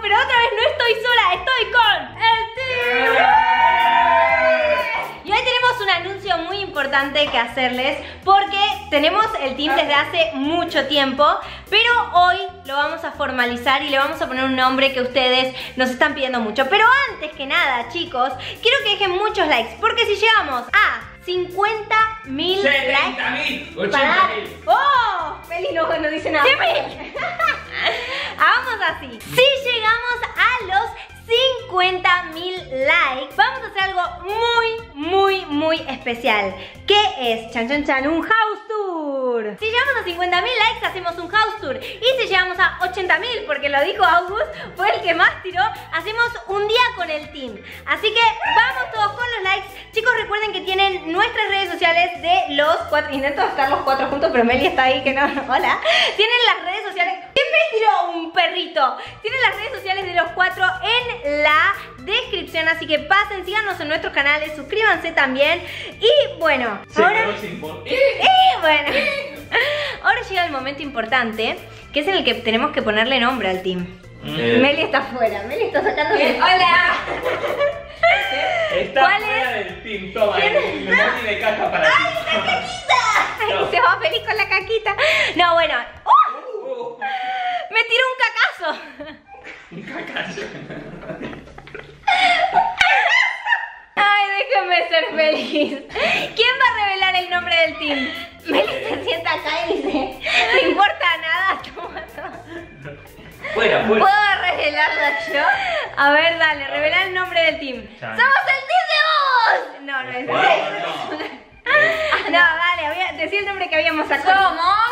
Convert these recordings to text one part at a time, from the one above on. pero otra vez no estoy sola, estoy con el team. Y hoy tenemos un anuncio muy importante que hacerles, porque tenemos el team desde hace mucho tiempo, pero hoy lo vamos a formalizar y le vamos a poner un nombre que ustedes nos están pidiendo mucho. Pero antes que nada, chicos, quiero que dejen muchos likes, porque si llegamos a 50.000 likes, 80.000, para... ¡Oh! Meli no dice nada. Vamos así. Si llegamos a los 50.000 likes, vamos a hacer algo muy especial. ¿Qué es? Chan, chan, chan, un house tour. Si llegamos a 50.000 likes, hacemos un house tour. Y si llegamos a 80.000, porque lo dijo Augus, fue el que más tiró, hacemos un día con el team. Así que vamos todos con los likes. Chicos, recuerden que tienen nuestras redes sociales de los cuatro. Intento estar los cuatro juntos, pero Meli está ahí que no. Hola. Tienen las redes sociales. Siempre tiró un perrito. Tienen las redes sociales de los cuatro en la descripción, así que pasen, síganos en nuestros canales, suscríbanse también. Y bueno, ahora llega el momento importante, que es en el que tenemos que ponerle nombre al team. Meli está afuera, Meli está sacando. ¡Hola! Está fuera del team, toma. No tiene caja para ti. ¡Ay, la caquita! No. Se va feliz con la caquita. No, bueno. ¡Oh! Me tiró un cacazo. Un cacazo. Ay, déjenme ser feliz. ¿Quién va a revelar el nombre del team? Meli se sienta acá y dice: no importa nada, toma todo. Fuera. ¿Puedo revelarla yo? A ver, dale, revela el nombre del team. ¡Somos el team de vos! No, no es verdad. No, dale, decí el nombre que habíamos sacado. Somos.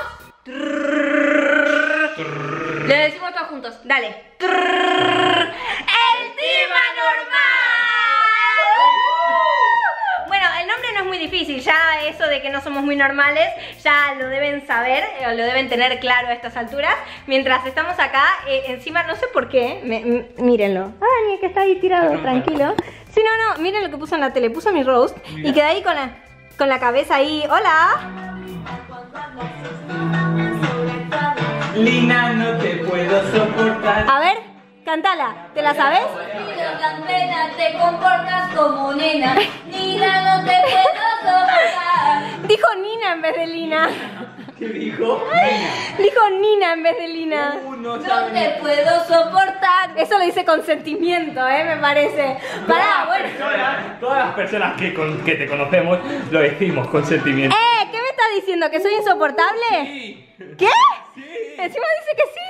Le decimos todos juntos. Dale. ¡El team anormal! Bueno, el nombre no es muy difícil. Ya eso de que no somos muy normales, ya lo deben saber, o lo deben tener claro a estas alturas. Mientras estamos acá, encima no sé por qué, mírenlo. Ah, ni que está ahí tirado, tranquilo. Sí, no, miren lo que puso en la tele. Puso mi roast. Mira. Y quedé ahí con la cabeza ahí. ¡Hola! Lyna, no te puedo soportar. A ver, cántala, ¿te la sabes? Tan pena, te comportas como nena. Lyna, no te puedo soportar. Dijo Nina en vez de Lyna. ¿Qué dijo? Dijo Nina en vez de Lyna. No te puedo soportar. Eso lo dice con sentimiento, me parece. Pará, bueno. Todas las personas que te conocemos lo decimos con sentimiento. ¿Qué me estás diciendo? ¿Que soy insoportable? Sí. ¿Qué? Encima dice que sí.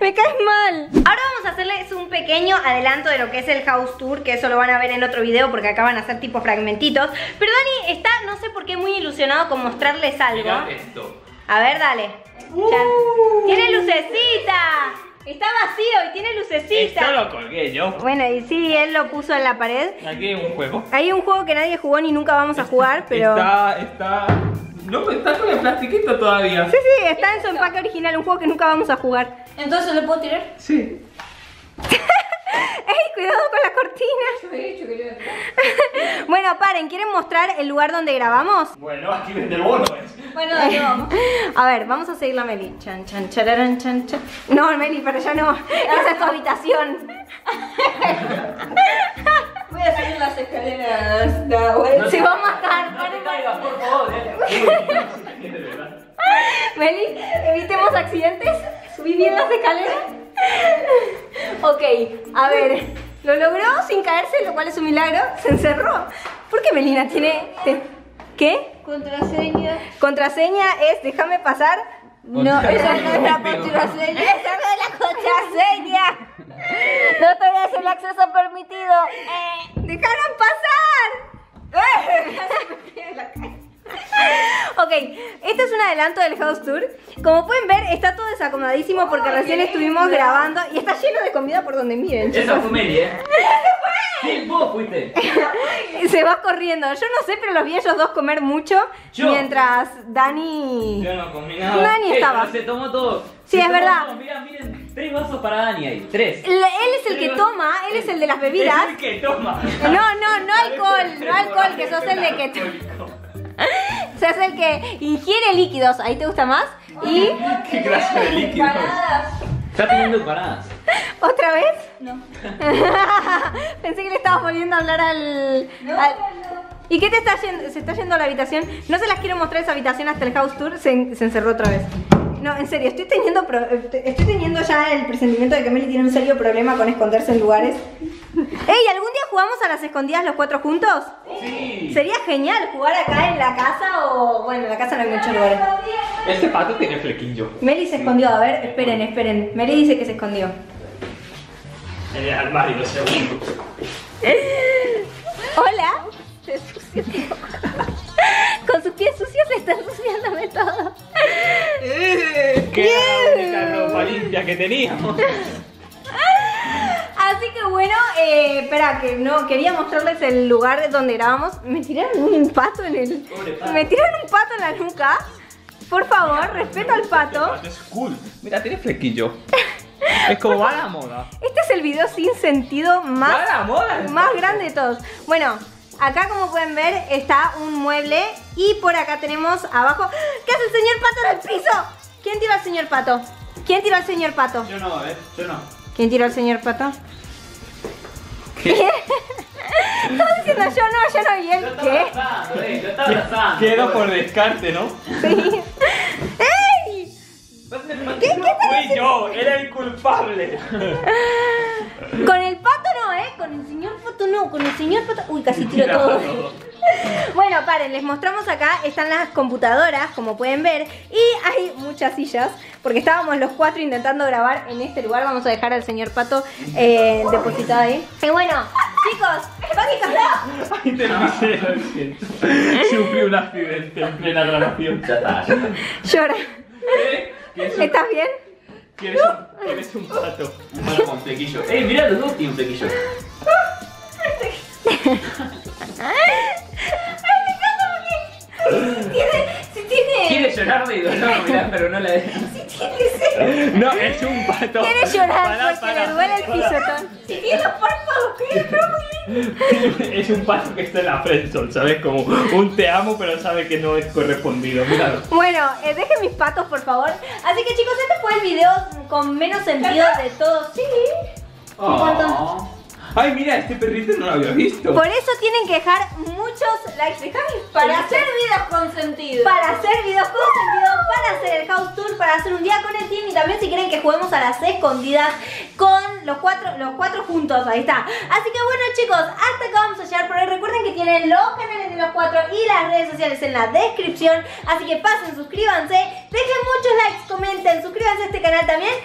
Me caes mal. Ahora vamos a hacerles un pequeño adelanto de lo que es el house tour, que eso lo van a ver en otro video porque acá van a hacer tipo fragmentitos. Pero Dani está, no sé por qué, muy ilusionado con mostrarles algo. Mirá esto. A ver, dale. Tiene lucecita. Está vacío y tiene lucecita. Esto lo colgué yo. Bueno, y sí, él lo puso en la pared. Aquí hay un juego. Hay un juego que nadie jugó ni nunca vamos a jugar, pero... No, está con el plastiquito todavía. Sí, sí, está en su empaque original, un juego que nunca vamos a jugar. ¿Entonces lo puedo tirar? Sí. ¡Ey, cuidado con la cortina! Yo he dicho que yo... Bueno, paren, ¿quieren mostrar el lugar donde grabamos? Bueno, aquí vende el bono, Bueno, dale, vamos. A ver, vamos a seguir la Meli. Chan, chan, chararan, chan, chan. No, Meli, pero ya no. Esa es tu habitación. Voy a subir las escaleras. No, se va a matar. No te caigas, por favor. Meli, evitemos accidentes. Subí bien las escaleras. Ok, a ver. Lo logró sin caerse, lo cual es un milagro. Se encerró. ¿Por qué Melina tiene...? ¿Qué? Contraseña. Contraseña es déjame pasar. No, esa no es la contraseña. Esa no es la contraseña. No te voy a hacer el acceso permitido. ¡Dejaron pasar! Ok, este es un adelanto del house tour. Como pueden ver, está todo desacomodadísimo porque recién estuvimos grabando y está lleno de comida por donde miren. Esa fue Meli, Sí, vos fuiste. Se va corriendo. Yo no sé, pero los vi ellos dos comer mucho. Mientras Dani... Yo no comí nada. Dani estaba. Se tomó todo. Sí, es verdad. Miren. 3 vasos para Dani ahí, 3. Él es el que toma, él es el de las bebidas. Es el que toma. No alcohol, no alcohol, que sos el de que toma. Sos el que ingiere líquidos, ahí te gusta más. Y... ¿Qué clase de líquidos? Está pidiendo paradas. ¿Otra vez? No. Pensé que le estabas volviendo a hablar al... No. ¿Y qué te está yendo? Se está yendo a la habitación. No se las quiero mostrar esa habitación hasta el house tour. Se encerró otra vez. No, en serio, estoy teniendo ya el presentimiento de que Meli tiene un serio problema con esconderse en lugares. ¡Ey! ¿Algún día jugamos a las escondidas los cuatro juntos? Sí. Sería genial jugar acá en la casa o... Bueno, en la casa no hay muchos lugares. Este pato tiene flequillo. Meli se escondió, a ver, esperen. Meli dice que se escondió. En el armario, lo segundo. Hola. Se sució. Con sus pies sucios se están ensuciándome todo. ¡Qué bonita ropa limpia que teníamos! Así que bueno, espera, que no quería mostrarles el lugar donde grabamos. Me tiraron un pato en el... Me tiraron un pato en la nuca. Por favor, mira, respeto al pato. Este pato es cool. Mira, tiene flequillo. Es como va la moda. Este es el video sin sentido más grande de todos. Bueno, acá como pueden ver está un mueble y por acá tenemos abajo... ¿Qué hace el señor pato en el piso? ¿Quién tiró al señor pato? ¿Quién tiró al señor pato? Yo no, yo no. ¿Quién tiró al señor pato? ¿Qué? Estaba diciendo yo no, y él ¿qué? Yo estaba abrazando. Quedo por descarte, ¿no? Sí. ¡Ey! ¿Qué fui yo, era el culpable. Con el pato no, ¿eh? Con el señor pato no, con el señor pato... Uy, casi tiró todo. Bueno, paren, les mostramos acá, están las computadoras, como pueden ver. Y hay muchas sillas, porque estábamos los cuatro intentando grabar en este lugar. Vamos a dejar al señor pato depositado ahí. Y bueno, chicos, básicamente... Sufrí un accidente en plena grabación. Llora. ¿Estás bien? ¿Quieres un pato? Bueno, con flequillo. ¡Ey, mirá, los dos tienen flequillo! ¡Ay, me encanta! Si tiene... Quiere llorar, me digo, no, mirá, pero no la deja. Si tiene ese... No, es un pato. Quiere llorar porque le duele el pisotón. Si tiene los párpados, quiere bien. Es un pato que está en la friendzone, ¿sabes? Como un te amo, pero sabe que no es correspondido, mirá. Bueno, dejen mis patos, por favor. Así que, chicos, este fue el video con menos sentido de todos. Sí. Oh. Ay, mira, este perrito no lo había visto. Por eso tienen que dejar muchos likes. Dejame para hacer videos con sentido. Para hacer videos con sentido, para hacer el house tour, para hacer un día con el team. Y también si quieren que juguemos a las escondidas con los cuatro juntos. Ahí está. Así que bueno, chicos, hasta acá vamos a llegar por hoy. Recuerden que tienen los canales de los cuatro y las redes sociales en la descripción. Así que pasen, suscríbanse, dejen muchos likes, comenten, suscríbanse a este canal también.